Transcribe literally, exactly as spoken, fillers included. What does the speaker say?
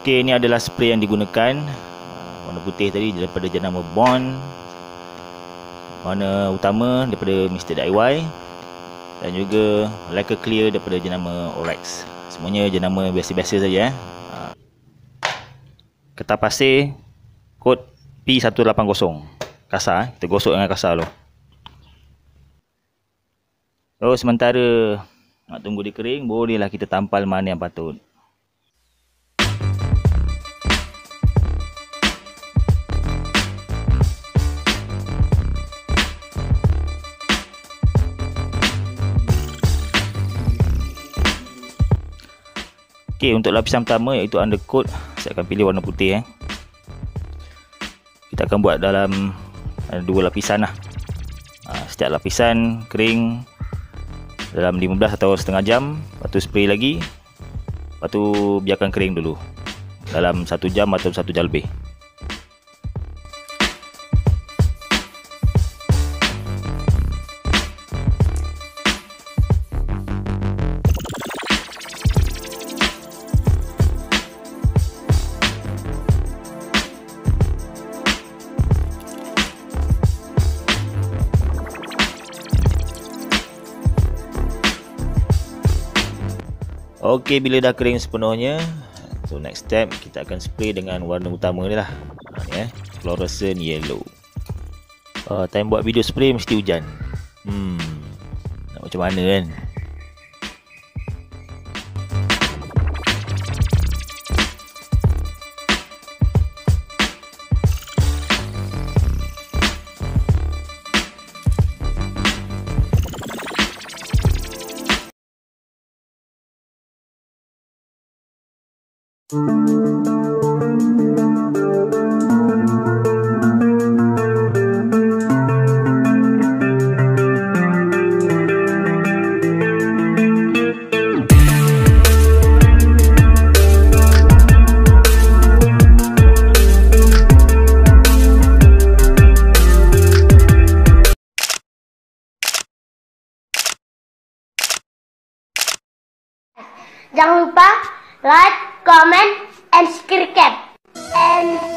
Oke, ini adalah spray yang digunakan, warna putih tadi daripada jenama Bond, warna utama daripada Mister D I Y, dan juga lacquer clear daripada jenama Olex. Semuanya jenama biasa-biasa saja. Kertas pasir kod P satu delapan nol, kasar, kita gosok dengan kasar dulu. So, sementara nak tunggu dia kering, bolehlah kita tampal mana yang patut. Okey, untuk lapisan pertama iaitu undercoat, saya akan pilih warna putih eh. Kita akan buat dalam ada dua lapisan lah. Ha, setiap lapisan kering dalam lima belas atau setengah jam, lepas tu spray lagi. Lepas tu biarkan kering dulu dalam satu jam atau satu jam lebih. Okey, bila dah kering sepenuhnya, so next step kita akan spray dengan warna utama ni lah, ya, fluorescent yellow. Uh, time buat video spray mesti hujan. Hmm, nak macam mana kan? Jangan lupa like, comment, and subscribe. And